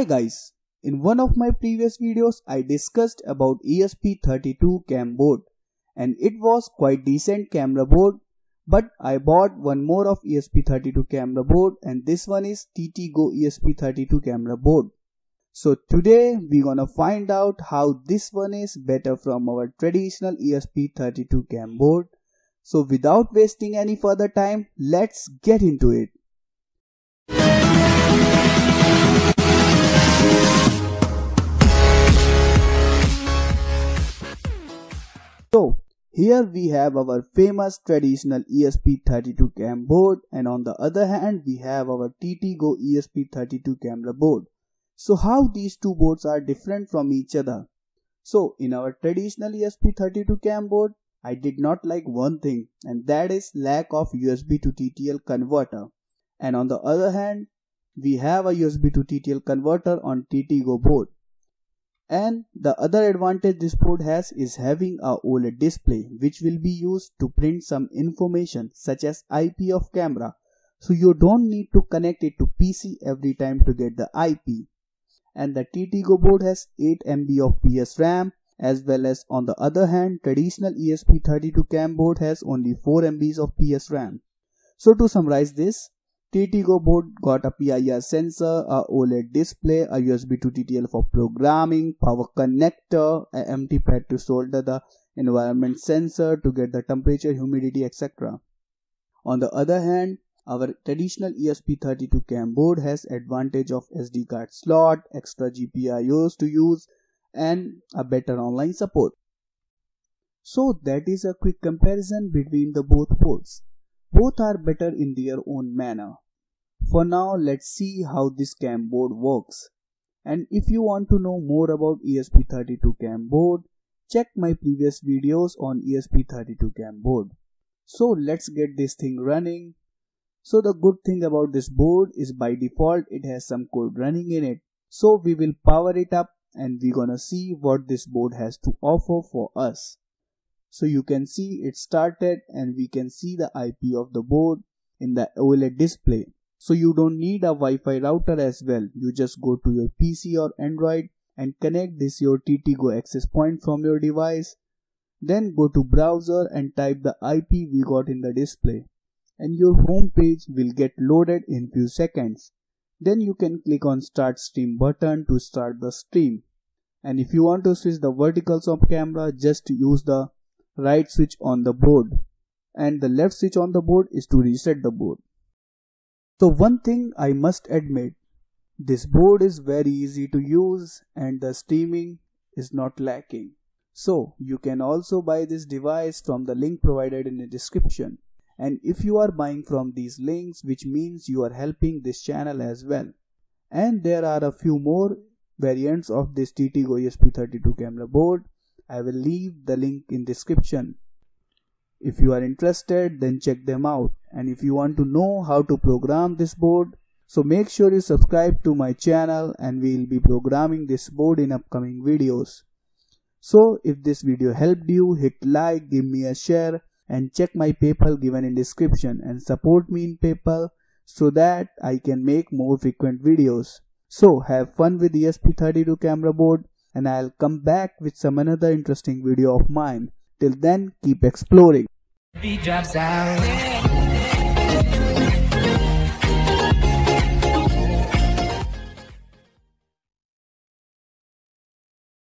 Hi guys, in one of my previous videos I discussed about ESP32 cam board and it was quite decent camera board, but I bought one more of ESP32 camera board and this one is TTGO ESP32 camera board. So today we gonna find out how this one is better from our traditional ESP32 cam board. So without wasting any further time, let's get into it. So here we have our famous traditional ESP32 cam board and on the other hand we have our TTGO ESP32 camera board. So how these two boards are different from each other? So in our traditional ESP32 cam board I did not like one thing and that is lack of USB to TTL converter, and on the other hand we have a USB to TTL converter on TTGO board. And the other advantage this board has is having a OLED display which will be used to print some information such as IP of camera. So you don't need to connect it to PC every time to get the IP. And the TTGO board has 8 MB of PSRAM, as well as on the other hand traditional ESP32 cam board has only 4 MBs of PSRAM. So to summarize this, TTGO board got a PIR sensor, a OLED display, a USB to TTL for programming, power connector, an empty pad to solder the environment sensor to get the temperature, humidity, etc. On the other hand, our traditional ESP32 cam board has advantage of SD card slot, extra GPIOs to use and a better online support. So that is a quick comparison between the both boards. Both are better in their own manner. For now, let's see how this cam board works. And if you want to know more about ESP32 cam board, check my previous videos on ESP32 cam board. So let's get this thing running. So the good thing about this board is by default it has some code running in it. So we will power it up and we're gonna see what this board has to offer for us. So you can see it started and we can see the IP of the board in the OLED display. So you don't need a Wi-Fi router as well. You just go to your PC or Android and connect this your TTGO access point from your device. Then go to browser and type the IP we got in the display. And your home page will get loaded in few seconds. Then you can click on start stream button to start the stream. And if you want to switch the verticals of camera, just use the right switch on the board and the left switch on the board is to reset the board. So one thing I must admit, this board is very easy to use and the streaming is not lacking. So you can also buy this device from the link provided in the description, and if you are buying from these links which means you are helping this channel as well. And there are a few more variants of this TTGO ESP32 camera board. I will leave the link in description. If you are interested, then check them out. And if you want to know how to program this board, so make sure you subscribe to my channel and we will be programming this board in upcoming videos. So if this video helped you, hit like, give me a share and check my PayPal given in description and support me in PayPal so that I can make more frequent videos. So have fun with ESP32 camera board. And I'll come back with some another interesting video of mine. Till then, keep exploring.